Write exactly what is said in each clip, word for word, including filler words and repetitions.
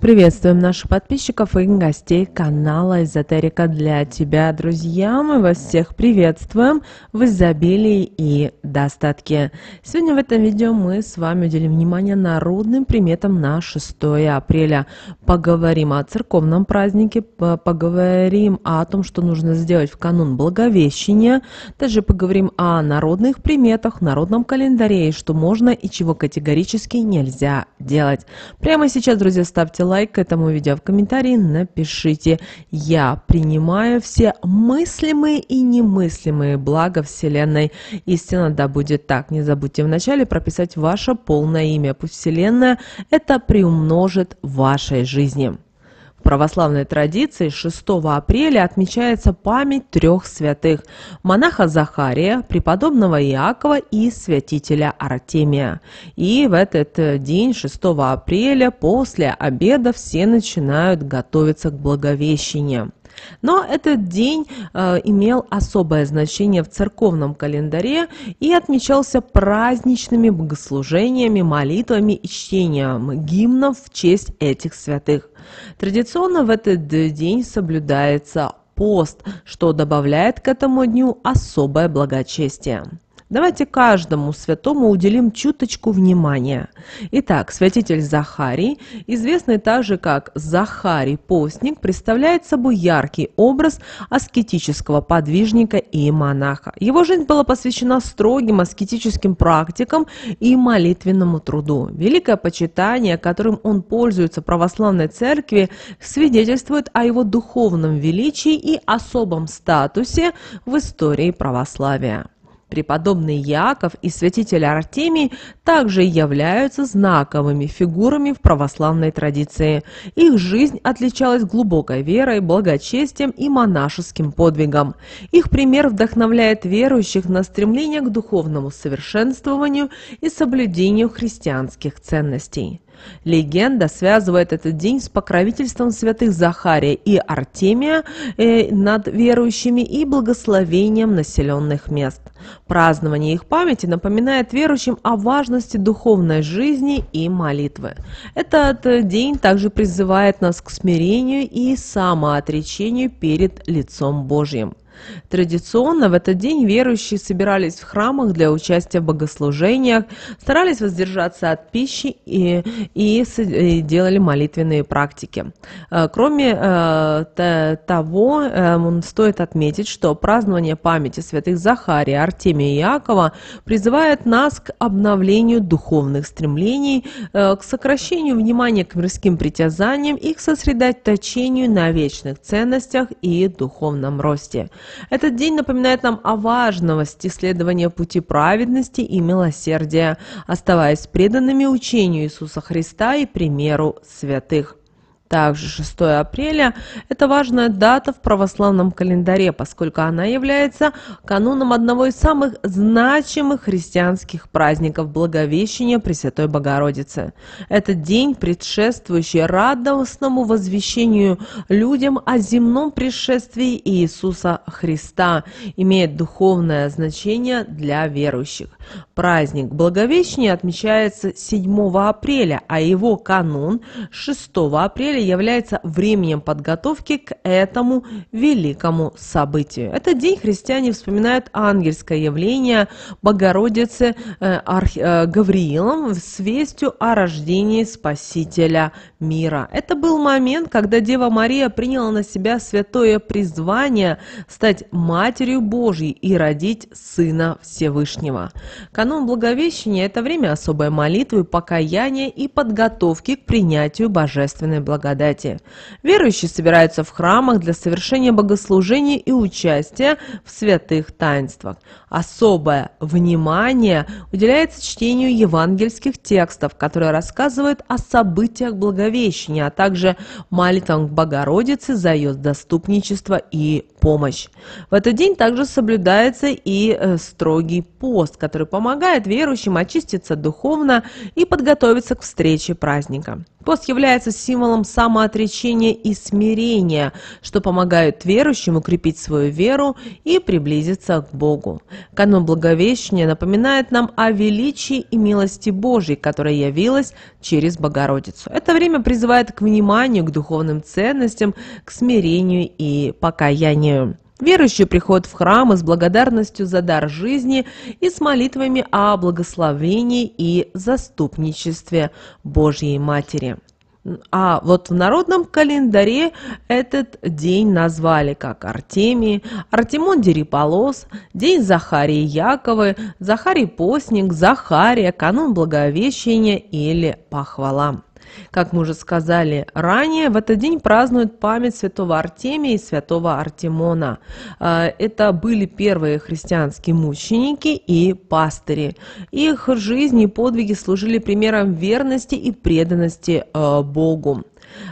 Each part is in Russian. Приветствуем наших подписчиков и гостей канала «Эзотерика для тебя», друзья. Мы вас всех приветствуем в изобилии и достатке. Сегодня в этом видео мы с вами уделим внимание народным приметам на шестое апреля. Поговорим о церковном празднике, поговорим о том, что нужно сделать в канун Благовещения. Также поговорим о народных приметах, народном календаре и что можно и чего категорически нельзя делать. Прямо сейчас, друзья, ставьте лайк. Лайк этому видео, в комментарии напишите: я принимаю все мыслимые и немыслимые блага Вселенной. Истинно да будет так. Не забудьте вначале прописать ваше полное имя. Пусть Вселенная это приумножит в вашей жизни. В православной традиции шестого апреля отмечается память трех святых – монаха Захария, преподобного Иакова и святителя Артемия. И в этот день, шестого апреля, после обеда все начинают готовиться к Благовещению. Но этот день э, имел особое значение в церковном календаре и отмечался праздничными богослужениями, молитвами и чтением гимнов в честь этих святых. Традиционно в этот день соблюдается пост, что добавляет к этому дню особое благочестие. Давайте каждому святому уделим чуточку внимания. Итак, святитель Захарий, известный также как Захарий Постник, представляет собой яркий образ аскетического подвижника и монаха. Его жизнь была посвящена строгим аскетическим практикам и молитвенному труду. Великое почитание, которым он пользуется в православной церкви, свидетельствует о его духовном величии и особом статусе в истории православия. Преподобный Иаков и святитель Артемий также являются знаковыми фигурами в православной традиции. Их жизнь отличалась глубокой верой, благочестием и монашеским подвигом. Их пример вдохновляет верующих на стремление к духовному совершенствованию и соблюдению христианских ценностей. Легенда связывает этот день с покровительством святых Захария и Артемия над верующими и благословением населенных мест. Празднование их памяти напоминает верующим о важности духовной жизни и молитвы. Этот день также призывает нас к смирению и самоотречению перед лицом Божьим. Традиционно в этот день верующие собирались в храмах для участия в богослужениях, старались воздержаться от пищи и, и, и делали молитвенные практики. Кроме э, того, э, стоит отметить, что празднование памяти святых Захария, Артемия и Иакова призывает нас к обновлению духовных стремлений, э, к сокращению внимания к мирским притязаниям и к сосредоточению на вечных ценностях и духовном росте. Этот день напоминает нам о важности следования пути праведности и милосердия, оставаясь преданными учению Иисуса Христа и примеру святых. Также шестое апреля – это важная дата в православном календаре, поскольку она является кануном одного из самых значимых христианских праздников – Благовещения Пресвятой Богородицы. Этот день, предшествующий радостному возвещению людям о земном пришествии Иисуса Христа, имеет духовное значение для верующих. Праздник Благовещения отмечается седьмого апреля, а его канун – шестого апреля является временем подготовки к этому великому событию. Этот день христиане вспоминают ангельское явление Богородицы Гавриилом с вестью о рождении Спасителя мира. Это был момент, когда Дева Мария приняла на себя святое призвание стать Матерью Божьей и родить Сына Всевышнего. Канун Благовещения – это время особой молитвы, покаяния и подготовки к принятию божественной благодати. Благодати. Верующие собираются в храмах для совершения богослужений и участия в святых таинствах. Особое внимание уделяется чтению евангельских текстов, которые рассказывают о событиях Благовещения, а также молитвам к Богородице за ее доступничество и помощь. В этот день также соблюдается и строгий пост, который помогает верующим очиститься духовно и подготовиться к встрече праздника. Пост является символом самоотречения и смирения, что помогает верующим укрепить свою веру и приблизиться к Богу. Канун Благовещения напоминает нам о величии и милости Божьей, которая явилась через Богородицу. Это время время призывает к вниманию, к духовным ценностям, к смирению и покаянию. Верующие приходят в храмы с благодарностью за дар жизни и с молитвами о благословении и заступничестве Божьей Матери. А вот в народном календаре этот день назвали как Артемий, Артемон Дериполос, День Захария Иаковы, Захарий Постник, Захария, Канун Благовещения или Похвала. Как мы уже сказали ранее, в этот день празднуют память святого Артемия и святого Артемона. Это были первые христианские мученики и пастыри. Их жизнь и подвиги служили примером верности и преданности Богу.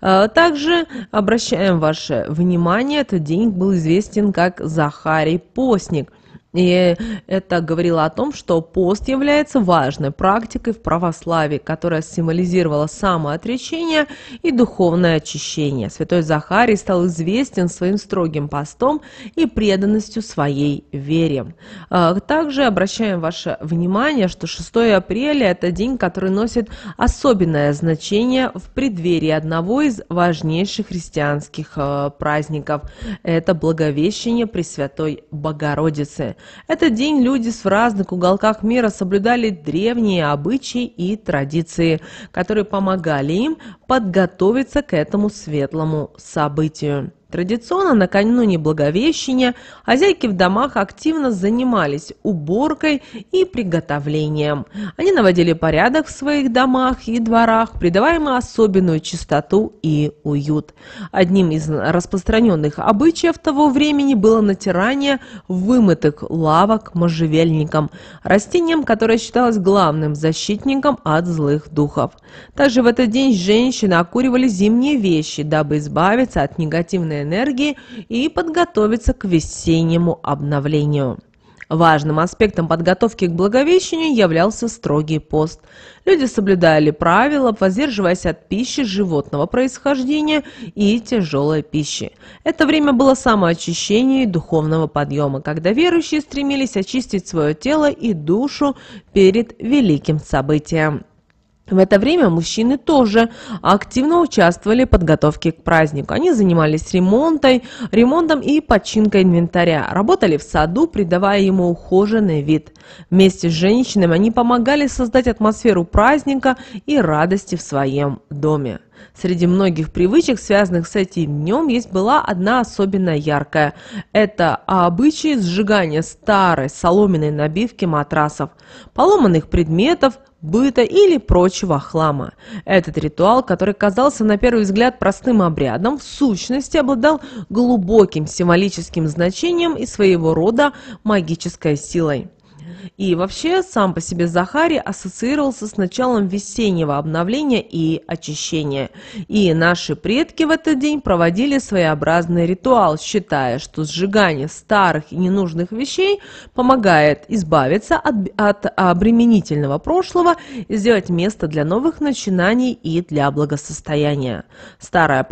Также обращаем ваше внимание, этот день был известен как Захарий Постник. И это говорило о том, что пост является важной практикой в православии, которая символизировала самоотречение и духовное очищение. Святой Захарий стал известен своим строгим постом и преданностью своей вере. Также обращаем ваше внимание, что шестое апреля – это день, который носит особенное значение в преддверии одного из важнейших христианских праздников – это Благовещение Пресвятой Богородицы. Этот день люди в разных уголках мира соблюдали древние обычаи и традиции, которые помогали им подготовиться к этому светлому событию. Традиционно накануне Благовещения хозяйки в домах активно занимались уборкой и приготовлением. Они наводили порядок в своих домах и дворах, придавая им особенную чистоту и уют. Одним из распространенных обычаев того времени было натирание вымытых лавок можжевельником, растением, которое считалось главным защитником от злых духов. Также в этот день женщины окуривали зимние вещи, дабы избавиться от негативной энергии и подготовиться к весеннему обновлению. Важным аспектом подготовки к Благовещению являлся строгий пост. Люди соблюдали правила, воздерживаясь от пищи животного происхождения и тяжелой пищи. Это время было самоочищения и духовного подъема, когда верующие стремились очистить свое тело и душу перед великим событием. В это время мужчины тоже активно участвовали в подготовке к празднику. Они занимались ремонтом, ремонтом и починкой инвентаря, работали в саду, придавая ему ухоженный вид. Вместе с женщинами они помогали создать атмосферу праздника и радости в своем доме. Среди многих привычек, связанных с этим днем, есть была одна особенно яркая. Это обычай сжигания старой соломенной набивки матрасов, поломанных предметов, быта или прочего хлама. Этот ритуал, который казался на первый взгляд простым обрядом, в сущности обладал глубоким символическим значением и своего рода магической силой. И вообще, сам по себе Захарий ассоциировался с началом весеннего обновления и очищения. И наши предки в этот день проводили своеобразный ритуал, считая, что сжигание старых и ненужных вещей помогает избавиться от, от обременительного прошлого и сделать место для новых начинаний и для благосостояния. Старая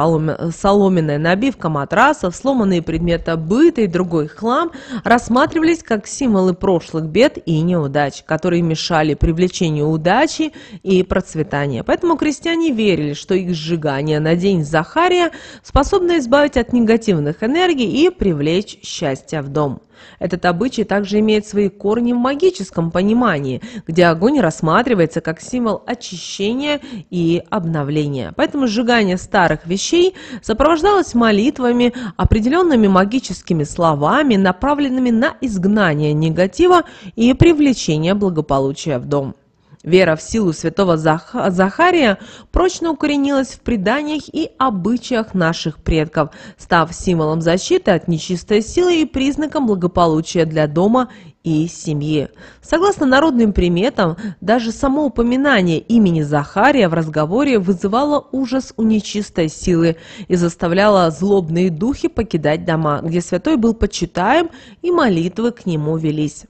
соломенная набивка матрасов, сломанные предметы быта и другой хлам рассматривались как символы прошлых бед и неудач, которые мешали привлечению удачи и процветания. Поэтому крестьяне верили, что их сжигание на день Захария способно избавить от негативных энергий и привлечь счастье в дом. Этот обычай также имеет свои корни в магическом понимании, где огонь рассматривается как символ очищения и обновления. Поэтому сжигание старых вещей сопровождалось молитвами, определенными магическими словами, направленными на изгнание негатива и привлечение благополучия в дом. Вера в силу святого Зах... Захария прочно укоренилась в преданиях и обычаях наших предков, став символом защиты от нечистой силы и признаком благополучия для дома и семьи. Согласно народным приметам, даже само упоминание имени Захария в разговоре вызывало ужас у нечистой силы и заставляло злобные духи покидать дома, где святой был почитаем и молитвы к нему велись.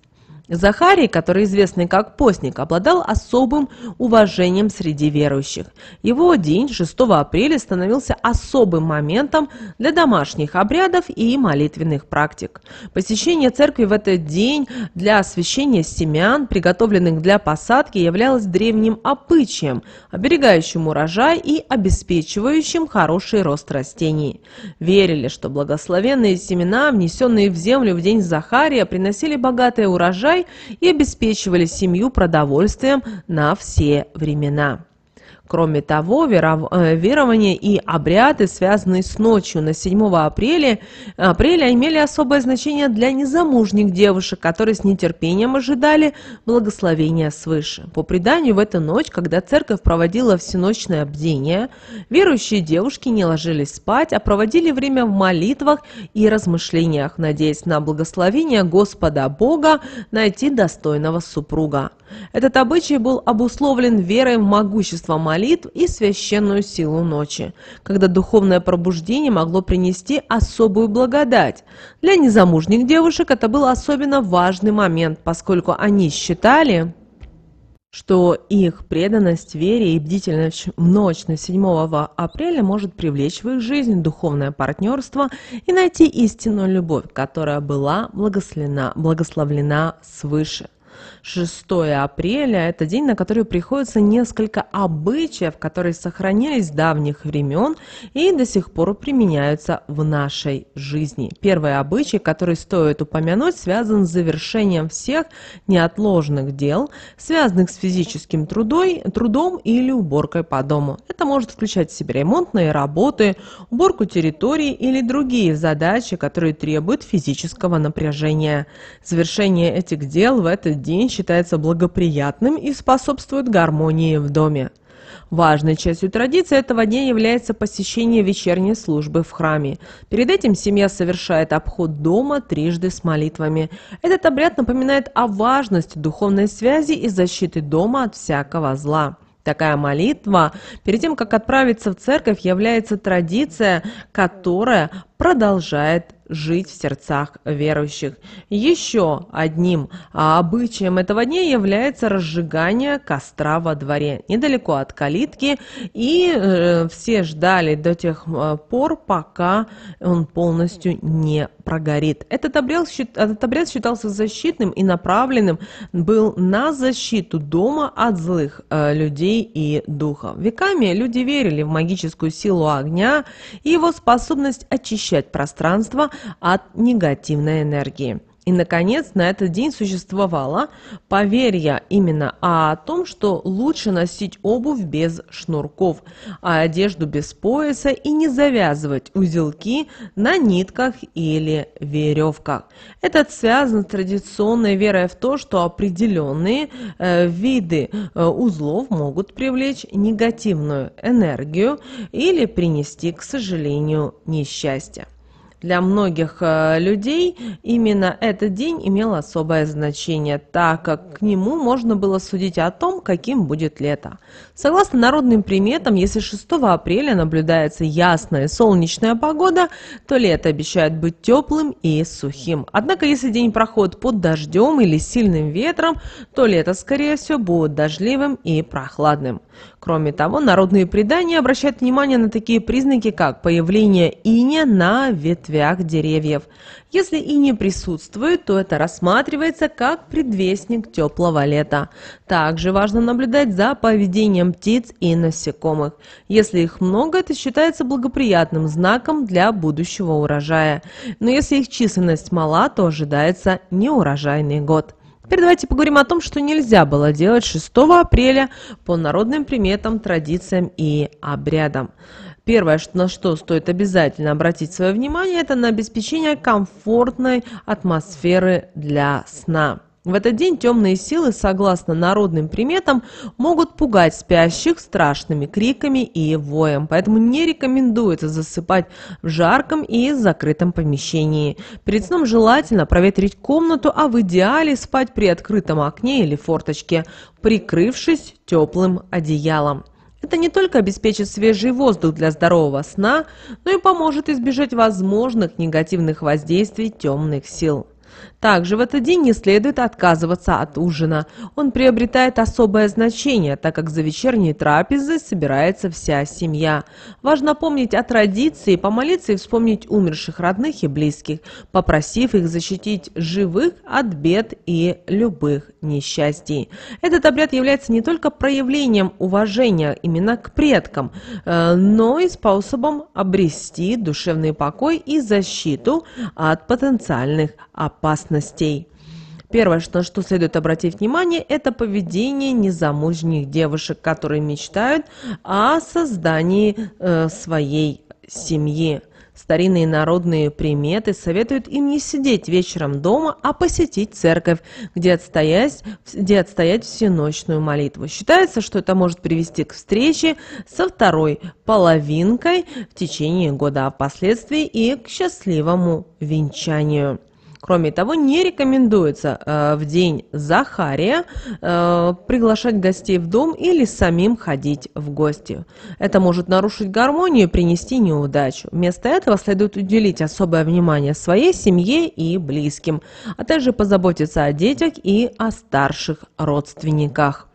Захарий, который известный как постник, обладал особым уважением среди верующих. Его день, шестого апреля, становился особым моментом для домашних обрядов и молитвенных практик. Посещение церкви в этот день для освящения семян, приготовленных для посадки, являлось древним обычаем, оберегающим урожай и обеспечивающим хороший рост растений. Верили, что благословенные семена, внесенные в землю в день Захария, приносили богатый урожай и обеспечивали семью продовольствием на все времена. Кроме того, верования и обряды, связанные с ночью на седьмое апреля, апреля, имели особое значение для незамужних девушек, которые с нетерпением ожидали благословения свыше. По преданию, в эту ночь, когда церковь проводила всеночное бдение, верующие девушки не ложились спать, а проводили время в молитвах и размышлениях, надеясь на благословение Господа Бога найти достойного супруга. Этот обычай был обусловлен верой в могущество молитв и священную силу ночи, когда духовное пробуждение могло принести особую благодать. Для незамужних девушек это был особенно важный момент, поскольку они считали, что их преданность вере и бдительность в ночь на седьмое апреля может привлечь в их жизнь духовное партнерство и найти истинную любовь, которая была благословлена, благословлена свыше. шестое апреля – это день, на который приходится несколько обычаев, которые сохранились с давних времен и до сих пор применяются в нашей жизни. Первый обычай, который стоит упомянуть, связан с завершением всех неотложных дел, связанных с физическим трудой, трудом или уборкой по дому. Это может включать в себя ремонтные работы, уборку территории или другие задачи, которые требуют физического напряжения. Завершение этих дел в этот день День считается благоприятным и способствует гармонии в доме. Важной частью традиции этого дня является посещение вечерней службы в храме. Перед этим семья совершает обход дома трижды с молитвами. Этот обряд напоминает о важности духовной связи и защиты дома от всякого зла. Такая молитва перед тем, как отправиться в церковь, является традиция, которая продолжает жить в сердцах верующих. Еще одним обычаем этого дня является разжигание костра во дворе, недалеко от калитки, и э, все ждали до тех пор, пока он полностью не прогорит. Этот обряд, этот обряд считался защитным и направленным был на защиту дома от злых э, людей и духов. Веками люди верили в магическую силу огня и его способность очищать пространство от негативной энергии. И, наконец, на этот день существовало поверье именно о том, что лучше носить обувь без шнурков, а одежду без пояса и не завязывать узелки на нитках или веревках. Это связано с традиционной верой в то, что определенные э, виды э, узлов могут привлечь негативную энергию или принести, к сожалению, несчастье. Для многих людей именно этот день имел особое значение, так как к нему можно было судить о том, каким будет лето. Согласно народным приметам, если шестого апреля наблюдается ясная солнечная погода, то лето обещает быть теплым и сухим. Однако, если день проходит под дождем или сильным ветром, то лето, скорее всего, будет дождливым и прохладным. Кроме того, народные предания обращают внимание на такие признаки, как появление иния на ветвях деревьев. Если и не присутствует, то это рассматривается как предвестник теплого лета. Также важно наблюдать за поведением птиц и насекомых. Если их много, это считается благоприятным знаком для будущего урожая. Но если их численность мала, то ожидается неурожайный год. Теперь давайте поговорим о том, что нельзя было делать шестого апреля по народным приметам, традициям и обрядам. Первое, на что стоит обязательно обратить свое внимание, это на обеспечение комфортной атмосферы для сна. В этот день темные силы, согласно народным приметам, могут пугать спящих страшными криками и воем, поэтому не рекомендуется засыпать в жарком и закрытом помещении. Перед сном желательно проветрить комнату, а в идеале спать при открытом окне или форточке, прикрывшись теплым одеялом. Это не только обеспечит свежий воздух для здорового сна, но и поможет избежать возможных негативных воздействий темных сил. Также в этот день не следует отказываться от ужина. Он приобретает особое значение, так как за вечерней трапезой собирается вся семья. Важно помнить о традиции, помолиться и вспомнить умерших родных и близких, попросив их защитить живых от бед и любых несчастий. Этот обряд является не только проявлением уважения именно к предкам, но и способом обрести душевный покой и защиту от потенциальных опасностей. Первое, на что следует обратить внимание, это поведение незамужних девушек, которые мечтают о создании э, своей семьи. Старинные народные приметы советуют им не сидеть вечером дома, а посетить церковь, где отстоять, где отстоять всеночную молитву. Считается, что это может привести к встрече со второй половинкой в течение года, а впоследствии и к счастливому венчанию. Кроме того, не рекомендуется э, в день Захария э, приглашать гостей в дом или самим ходить в гости. Это может нарушить гармонию и принести неудачу. Вместо этого следует уделить особое внимание своей семье и близким, а также позаботиться о детях и о старших родственниках.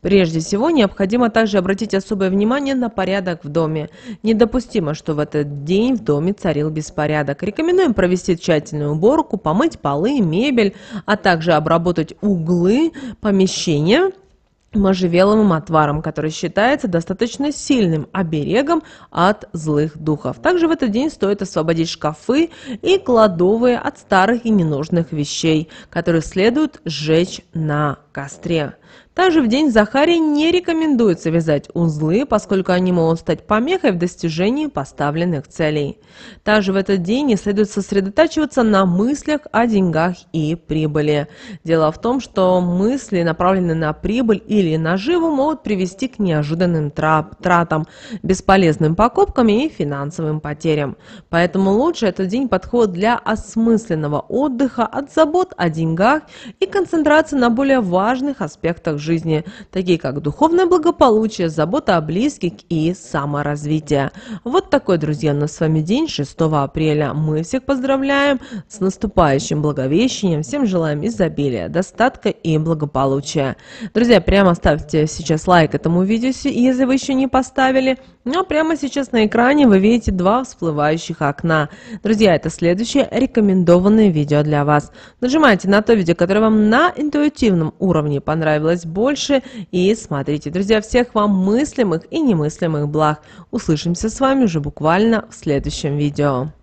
Прежде всего, необходимо также обратить особое внимание на порядок в доме. Недопустимо, что в этот день в доме царил беспорядок. Рекомендуем провести тщательную уборку, помыть полы, мебель, а также обработать углы помещения можжевеловым отваром, который считается достаточно сильным оберегом от злых духов. Также в этот день стоит освободить шкафы и кладовые от старых и ненужных вещей, которые следует сжечь на костре. Также в день Захария не рекомендуется вязать узлы, поскольку они могут стать помехой в достижении поставленных целей. Также в этот день не следует сосредотачиваться на мыслях о деньгах и прибыли. Дело в том, что мысли, направленные на прибыль или наживу, могут привести к неожиданным тратам, бесполезным покупкам и финансовым потерям. Поэтому лучше этот день подходит для осмысленного отдыха от забот о деньгах и концентрации на более важных аспектах жизни. жизни, такие как духовное благополучие, забота о близких и саморазвитие. Вот такой, друзья, у нас с вами день шестого апреля. Мы всех поздравляем с наступающим Благовещением. Всем желаем изобилия, достатка и благополучия. Друзья, прямо ставьте сейчас лайк этому видео, если вы еще не поставили. Но прямо сейчас на экране вы видите два всплывающих окна. Друзья, это следующее рекомендованное видео для вас. Нажимайте на то видео, которое вам на интуитивном уровне понравилось больше, и смотрите. Друзья, всех вам мыслимых и немыслимых благ. Услышимся с вами уже буквально в следующем видео.